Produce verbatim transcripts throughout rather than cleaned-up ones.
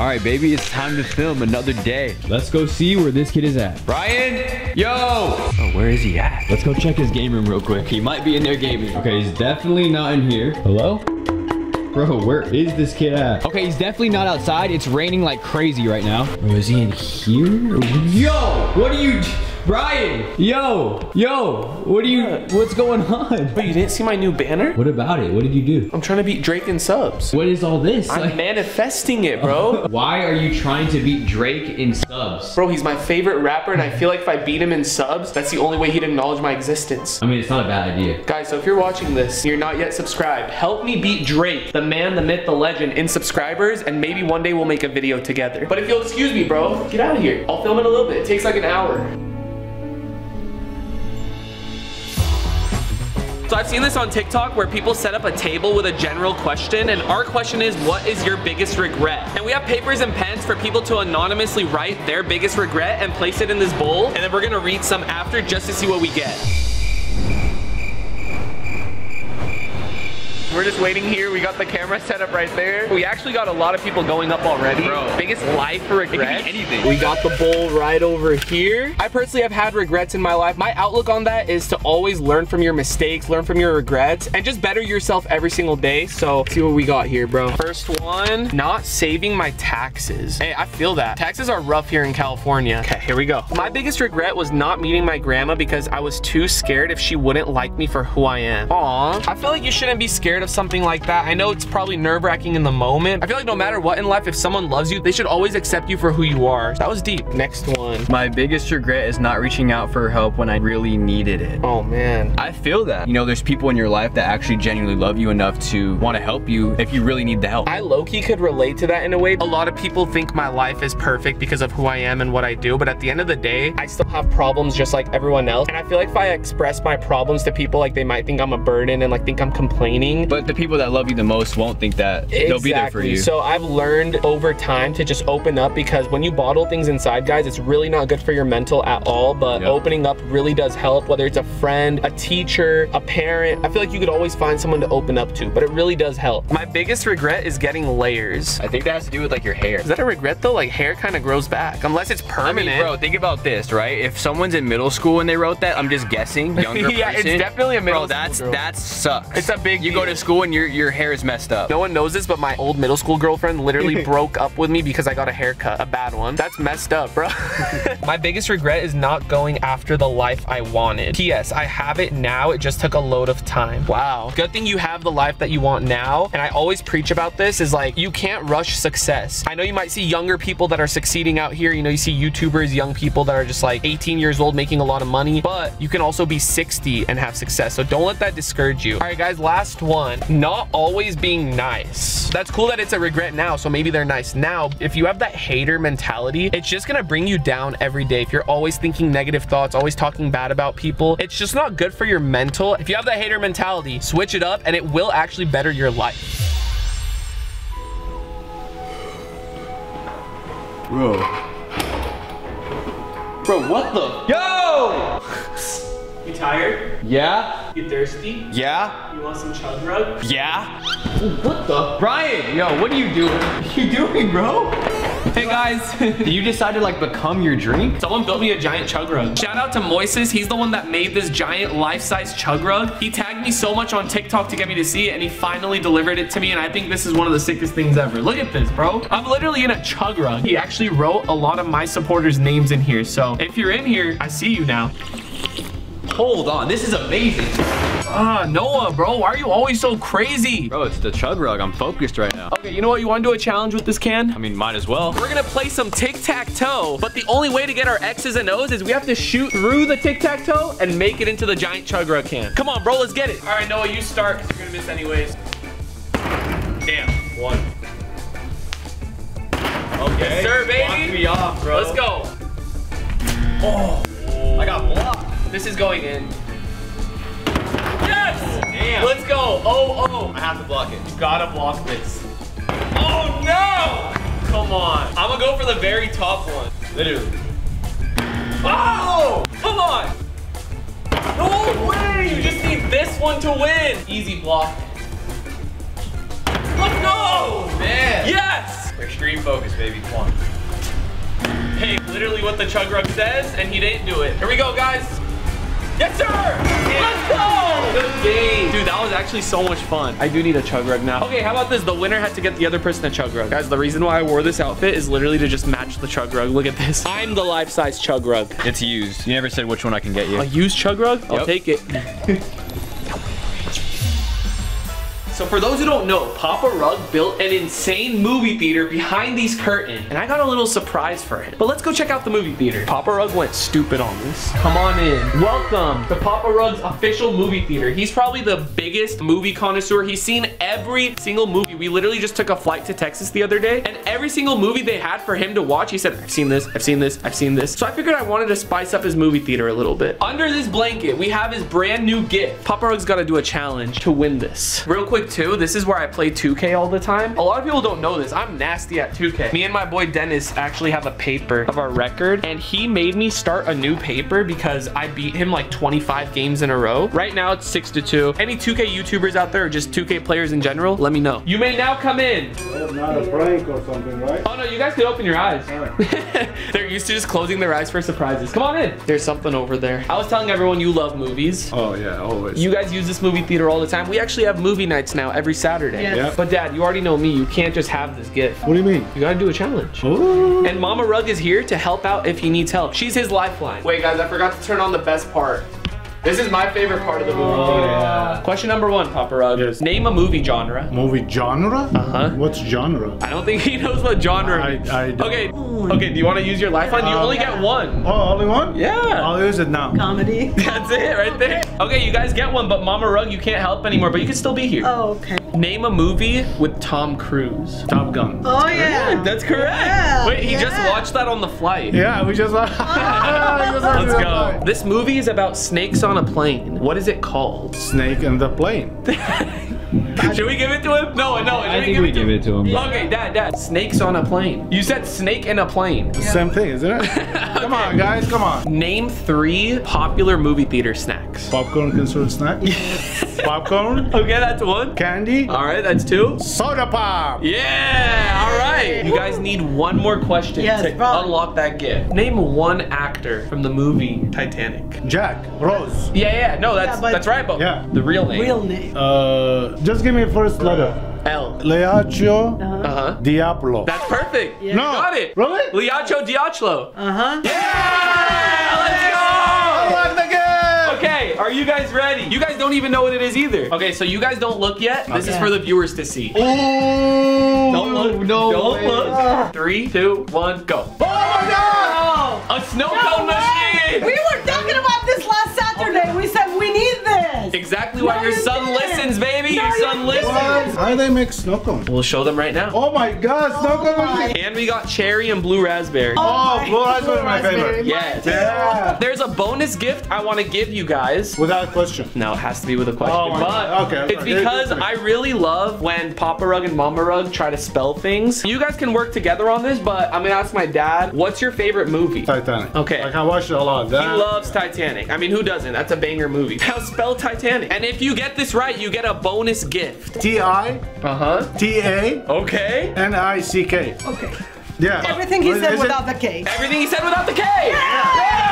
All right, baby, it's time to film another day. Let's go see where this kid is at. Brian, yo! Oh, where is he at? Let's go check his game room real quick. He might be in there gaming. Okay, he's definitely not in here. Hello? Bro, where is this kid at? Okay, he's definitely not outside. It's raining like crazy right now. Oh, is he in here? Yo, what are you... Brian! Yo! Yo! What are you... What's going on? Wait, you didn't see my new banner? What about it? What did you do? I'm trying to beat Drake in subs. What is all this? I'm like, manifesting it, bro. Why are you trying to beat Drake in subs? Bro, he's my favorite rapper, and I feel like if I beat him in subs, that's the only way he'd acknowledge my existence. I mean, it's not a bad idea. Guys, so if you're watching this, you're not yet subscribed, help me beat Drake, the man, the myth, the legend, in subscribers, and maybe one day we'll make a video together. But if you'll excuse me, bro, get out of here. I'll film it a little bit. It takes like an hour. So I've seen this on TikTok where people set up a table with a general question, and our question is, what is your biggest regret? And we have papers and pens for people to anonymously write their biggest regret and place it in this bowl, and then we're gonna read some after just to see what we get. We're just waiting here. We got the camera set up right there. We actually got a lot of people going up already. Bro. Biggest life regret? It could be anything. We got the bowl right over here. I personally have had regrets in my life. My outlook on that is to always learn from your mistakes, learn from your regrets, and just better yourself every single day. So let's see what we got here, bro. First one, not saving my taxes. Hey, I feel that. Taxes are rough here in California. Okay, here we go. My biggest regret was not meeting my grandma because I was too scared if she wouldn't like me for who I am. Aw, I feel like you shouldn't be scared of something like that. I know it's probably nerve-wracking in the moment. I feel like no matter what in life, if someone loves you, they should always accept you for who you are. That was deep. Next one. My biggest regret is not reaching out for help when I really needed it. Oh man. I feel that. You know, there's people in your life that actually genuinely love you enough to want to help you if you really need the help. I low-key could relate to that in a way. A lot of people think my life is perfect because of who I am and what I do, but at the end of the day, I still have problems just like everyone else. And I feel like if I express my problems to people, like they might think I'm a burden and like think I'm complaining. But the people that love you the most won't think that. Exactly. They'll be there for you. So I've learned over time to just open up, because when you bottle things inside, guys, it's really not good for your mental at all, but yep. Opening up really does help, whether it's a friend, a teacher, a parent. I feel like you could always find someone to open up to, but it really does help. My biggest regret is getting layers. I think that has to do with like your hair. Is that a regret though? Like hair kind of grows back, unless it's permanent. I mean, bro, think about this, right? If someone's in middle school and they wrote that, I'm just guessing, younger yeah, person. It's definitely a middle bro, that's, school girl. That sucks. It's a big You deal. Go to school and your your hair is messed up. No one knows this, but my old middle school girlfriend literally broke up with me because I got a haircut, a bad one. That's messed up, bro. My biggest regret is not going after the life I wanted. P S I have it now, it just took a load of time. Wow. Good thing you have the life that you want now, and I always preach about this, is like, you can't rush success. I know you might see younger people that are succeeding out here, you know, you see YouTubers, young people that are just like eighteen years old making a lot of money, but you can also be sixty and have success, so don't let that discourage you. All right, guys, last one. Not always being nice. That's cool that it's a regret now, so maybe they're nice now. If you have that hater mentality, it's just gonna bring you down every day. If you're always thinking negative thoughts, always talking bad about people, it's just not good for your mental. If you have that hater mentality, switch it up and it will actually better your life. Bro. Bro, what the? Yo! You tired? Yeah. You thirsty? Yeah. You want some chug rug? Yeah. Ooh, what the? Brian, yo, what are you doing? What are you doing, bro? Hey guys, you decided to like become your drink? Someone built me a giant chug rug. Shout out to Moises, he's the one that made this giant life-size chug rug. He tagged me so much on TikTok to get me to see it, and he finally delivered it to me, and I think this is one of the sickest things ever. Look at this, bro. I'm literally in a chug rug. He actually wrote a lot of my supporters' names in here, so if you're in here, I see you now. Hold on, this is amazing. Ah, Noah, bro, why are you always so crazy? Bro, it's the chug rug. I'm focused right now. Okay, you know what? You want to do a challenge with this can? I mean, might as well. We're gonna play some tic-tac-toe, but the only way to get our X's and O's is we have to shoot through the tic-tac-toe and make it into the giant chug rug can. Come on, bro, let's get it. All right, Noah, you start, 'cause you're gonna miss anyways. Damn, one. Okay, yes, sir, baby. Knock me off, bro. Let's go. Oh, I got blocked. This is going in. Yes! Damn. Let's go. Oh, oh. I have to block it. You gotta block this. Oh, no! Come on. I'm gonna go for the very top one. Literally. Oh! Come on! No way! You just need this one to win. Easy block. Let's go! Man. Yes! Extreme focus, baby. Come on. Hey, literally what the chug rug says, and he didn't do it. Here we go, guys. Yes, sir. Yeah. Let's go. Good game. Dude, that was actually so much fun. I do need a chug rug now. Okay, how about this? The winner had to get the other person a chug rug. Guys, the reason why I wore this outfit is literally to just match the chug rug. Look at this. I'm the life-size chug rug. It's used. You never said which one I can get you. A used chug rug? Yep. I'll take it. So for those who don't know, Papa Rug built an insane movie theater behind these curtains, and I got a little surprise for it. But let's go check out the movie theater. Papa Rug went stupid on this. Come on in. Welcome to Papa Rug's official movie theater. He's probably the biggest movie connoisseur. He's seen every single movie. We literally just took a flight to Texas the other day, and every single movie they had for him to watch, he said, I've seen this, I've seen this, I've seen this. So I figured I wanted to spice up his movie theater a little bit. Under this blanket, we have his brand new gift. Papa Rug's gotta do a challenge to win this. Real quick, too, this is where I play two K all the time. A lot of people don't know this. I'm nasty at two K. Me and my boy Dennis actually have a paper of our record, and he made me start a new paper because I beat him like twenty-five games in a row. Right now it's six to two. Any two K YouTubers out there or just two K players in general, let me know. You may now come in. Well, not a prank or something, right? Oh no, you guys could open your eyes. They're used to just closing their eyes for surprises. Come on in. There's something over there. I was telling everyone you love movies. Oh yeah, always. You guys use this movie theater all the time. We actually have movie nights now. Now every Saturday. Yes. Yep. But Dad, you already know me. You can't just have this gift. What do you mean? You gotta do a challenge. Ooh. And Mama Rug is here to help out if he needs help. She's his lifeline. Wait guys, I forgot to turn on the best part. This is my favorite part of the movie. Oh, yeah. Question number one, Papa Rug. Yes. Name a movie genre. Movie genre? Uh-huh. What's genre? I don't think he knows what genre I, I is. Okay. Okay, do you want to use your lifeline? You um, only yeah. get one. Oh, only one? Yeah. I'll use it now. Comedy. That's it right there. Okay, you guys get one, but Mama Rug, you can't help anymore, but you can still be here. Oh, okay. Name a movie with Tom Cruise. Top Gun. Oh, yeah. Right. That's correct. Yeah. Wait, he yeah. just watched that on the flight. Yeah, we just watched that. Let's go. This movie is about snakes on on a plane. What is it called? Snake and the Plane. Should we give it to him? No, no. I think we give it to him. Okay, Dad, Dad. Snakes on a Plane. You said snake and a plane. Yeah. Same thing, isn't it? Okay. Come on, guys, come on. Name three popular movie theater snacks. Popcorn considered snack? Popcorn. Okay, that's one. Candy. All right, that's two. Soda pop. Yeah, all right. You guys need one more question yes, to probably. unlock that gift. Name one actor from the movie Titanic. Jack Rose. Yeah, yeah, no, that's yeah, that's right, but yeah. the real name. Real name. Uh, just give me a first letter. L. Leacho uh-huh. Diablo. That's perfect. Yeah. No. You got it. Really? Leacho Diablo. Uh-huh. Yeah! Let's go! Okay, are you guys ready? You guys don't even know what it is either. Okay, so you guys don't look yet. This okay. is for the viewers to see. Oh, don't look. No don't way. look. Three, two, one, go. Oh my God! Oh, a snow cone no machine! We were talking about this last Saturday. We said we need this. Exactly no, why your son didn't. listens, baby. No, your son listens. What? How do they make snow cones? We'll show them right now. Oh my God, snow oh cone machine! And we got cherry and blue raspberry. Oh, oh blue raspberry is my favorite. Yes. Yeah. There's a bonus gift I want to give you guys. Without a question. No, it has to be with a question. Oh, but okay, okay. it's because I really love when Papa Rug and Mama Rug try to spell things. You guys can work together on this, but I'm gonna ask my dad, what's your favorite movie? Titanic. Okay. Like I watched it a lot. That, he loves Titanic. I mean, who doesn't? That's a banger movie. Now spell Titanic. And if you get this right, you get a bonus gift. T I. Uh-huh. T A. Okay. N I C K. Okay. Yeah. Everything he said without the K. Everything he said without the K! Yeah!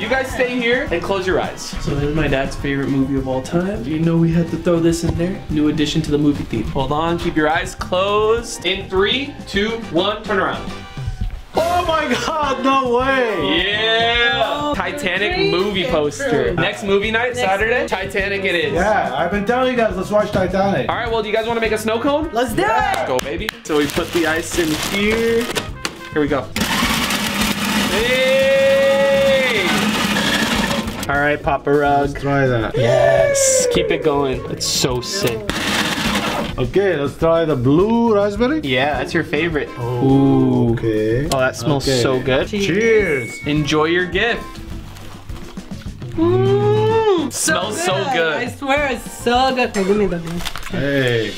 You guys stay here and close your eyes. So this is my dad's favorite movie of all time. You know we had to throw this in there. New addition to the movie theater. Hold on, keep your eyes closed. In three, two, one, turn around. Oh my God, no way. Yeah. Titanic movie poster. Next movie night, Next Saturday, night. Titanic it is. Yeah, I've been telling you guys, let's watch Titanic. All right, well, do you guys want to make a snow cone? Let's do yeah. it. Let's go, baby. So we put the ice in here. Here we go. Hey. All right, Papa Rug. Let's try that. Yes. Keep it going. It's so sick. Okay, let's try the blue raspberry. Yeah, that's your favorite. Oh, ooh. Okay. Oh, that smells okay. so good. Cheers. Cheers. Enjoy your gift. Mmm. So smells good. so good. I swear it's so good. Hey, give me the one. Hey.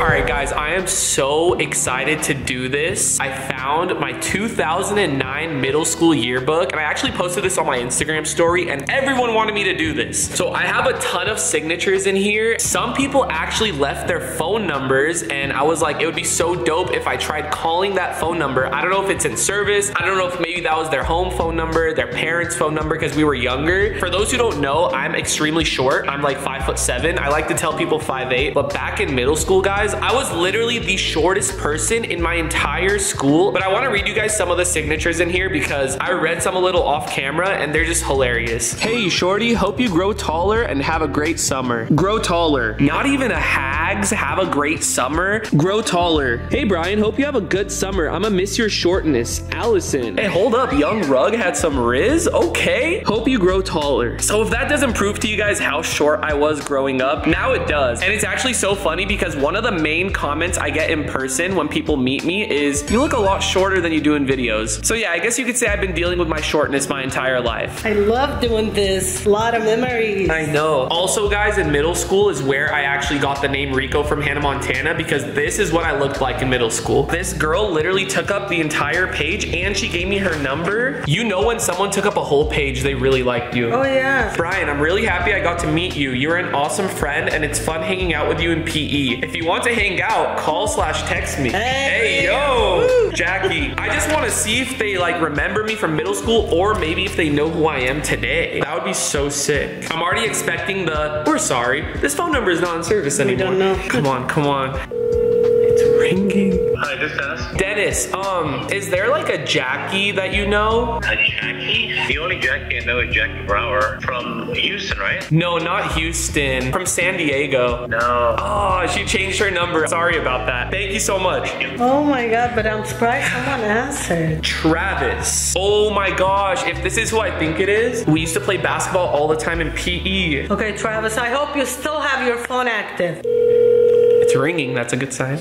Alright guys, I am so excited to do this. I found my two thousand nine middle school yearbook, and I actually posted this on my Instagram story, and everyone wanted me to do this. So I have a ton of signatures in here. Some people actually left their phone numbers, and I was like, it would be so dope if I tried calling that phone number. I don't know if it's in service. I don't know if maybe that was their home phone number, their parents' phone number, because we were younger. For those who don't know, I'm extremely short. I'm like five foot seven. I like to tell people five eight, but back in middle school, guys, I was literally the shortest person in my entire school. But I want to read you guys some of the signatures in here because I read some a little off camera and they're just hilarious. Hey, shorty, hope you grow taller and have a great summer. Grow taller. Not even a hags, have a great summer. Grow taller. Hey, Brian, hope you have a good summer. I'm gonna miss your shortness. Allison. Hey, hold up, young Rug had some riz? Okay. Hope you grow taller. So if that doesn't prove to you guys how short I was growing up, now it does. And it's actually so funny because one of the main comments I get in person when people meet me is, you look a lot shorter than you do in videos. So yeah, I guess you could say I've been dealing with my shortness my entire life. I love doing this. A lot of memories. I know. Also guys, in middle school is where I actually got the name Rico from Hannah Montana because this is what I looked like in middle school. This girl literally took up the entire page and she gave me her number. You know when someone took up a whole page, they really liked you. Oh yeah. Brian, I'm really happy I got to meet you. You're an awesome friend and it's fun hanging out with you in P E. If you want to hang out, call slash text me. Hey, hey yo. Woo. Jackie, I just want to see if they like remember me from middle school or maybe if they know who I am today. That would be so sick. I'm already expecting the, we're sorry, this phone number is not in service anymore. We don't know. Come on, come on. It's ringing. Hi, this is Dennis. Dennis, um, is there like a Jackie that you know? A Jackie? The only Jackie I know is Jackie Brower from Houston, right? No, not Houston. From San Diego. No. Oh, she changed her number. Sorry about that. Thank you so much. You. Oh my God, but I'm surprised someone answered. Travis. Oh my gosh, if this is who I think it is, we used to play basketball all the time in P E. Okay, Travis, I hope you still have your phone active. It's ringing, that's a good sign.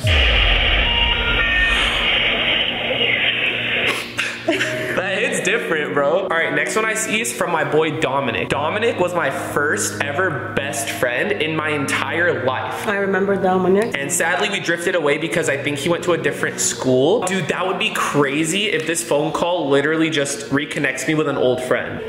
Different, bro. All right, next one I see is from my boy Dominic. Dominic was my first ever best friend in my entire life. I remember Dominic. And sadly, we drifted away because I think he went to a different school. Dude, that would be crazy if this phone call literally just reconnects me with an old friend.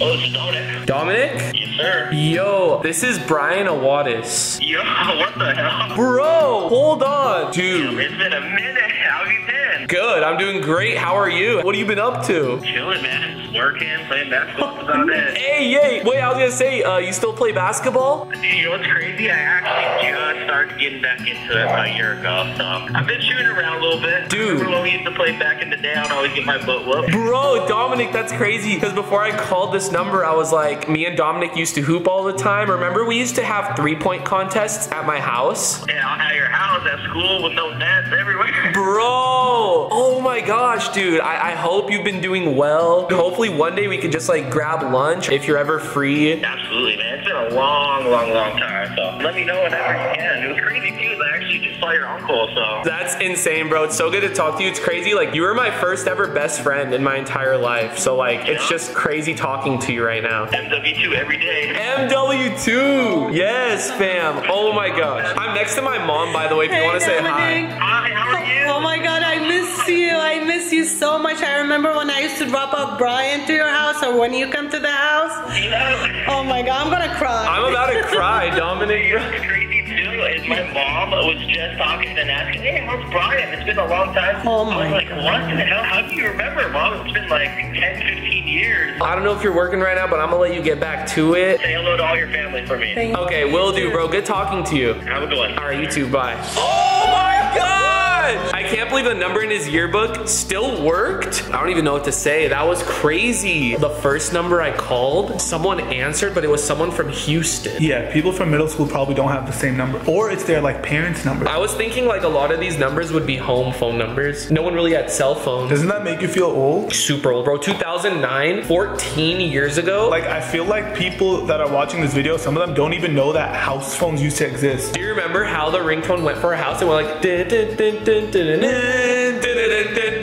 Oh, it's Dominic. Dominic? Yes, sir. Yo, this is Brian Awadis. Yo, what the hell? Bro, hold on, dude. Yo, it's been a minute. How have you been? Good, I'm doing great. How are you? What have you been up to? Chilling, man. Working, playing basketball, that's about it. Hey, yay! Wait, I was gonna say, uh, you still play basketball? Dude, you know what's crazy? I actually just started getting back into it about a year ago, so I've been shooting around a little bit. Dude. I remember when we used to play back in the day, I'd always get my butt whooped. Bro, Dominic, that's crazy, because before I called this number, I was like, me and Dominic used to hoop all the time. Remember, we used to have three-point contests at my house? Yeah, at your house, at school, with no nets everywhere. Bro! Oh my gosh, dude. I, I hope you've been doing well. Hopefully one day we could just like grab lunch if you're ever free. Absolutely, man. It's been a long, long, long time. So let me know whenever you can. It was crazy too. I actually just saw your uncle. So that's insane, bro. It's so good to talk to you. It's crazy. Like you were my first ever best friend in my entire life. So like yeah. It's just crazy talking to you right now. M W two every day. M W two. Yes, fam. Oh my gosh. I'm next to my mom, by the way. If hey, you want to say hi. Hi. How are you? Oh my God, I miss you. I miss you so much. I remember when I used to drop off Brian into your house or when you come to the house. Yeah. Oh my God, I'm gonna cry. I'm about to cry, Dominic. It's crazy too is my mom was just talking and asking, hey, how's Brian? It's been a long time. Oh my I was like, God. What the hell? How do you remember, Mom? It's been like ten, fifteen years. I don't know if you're working right now, but I'm gonna let you get back to it. Say hello to all your family for me. Thank okay, you. Will do, bro. Good talking to you. Have a good one. All right, you too. Bye. Oh my God! I can't believe the number in his yearbook still worked. I don't even know what to say. That was crazy. The first number I called, someone answered, but it was someone from Houston. Yeah, people from middle school probably don't have the same number. Or it's their like parents' number. I was thinking like a lot of these numbers would be home phone numbers. No one really had cell phones. Doesn't that make you feel old? Super old, bro. two thousand nine, fourteen years ago. Like I feel like people that are watching this video, some of them don't even know that house phones used to exist. Do you remember how the ringtone went for a house? It went like dun, dun, dun, dun. Dun, dun, dun, dun, dun, dun, dun, dun,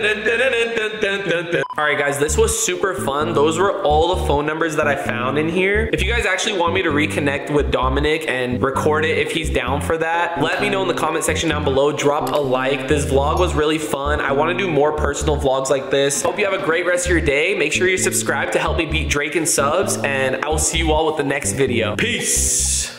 dun, dun, dun, dun. All All right, guys, this was super fun. Those were all the phone numbers that I found in here. If you guys actually want me to reconnect with Dominic and record it, if he's down for that, let me know in the comment section down below. Drop a like. This vlog was really fun. I want to do more personal vlogs like this. Hope you have a great rest of your day. Make sure you subscribe to help me beat Drake in subs, and I will see you all with the next video. Peace.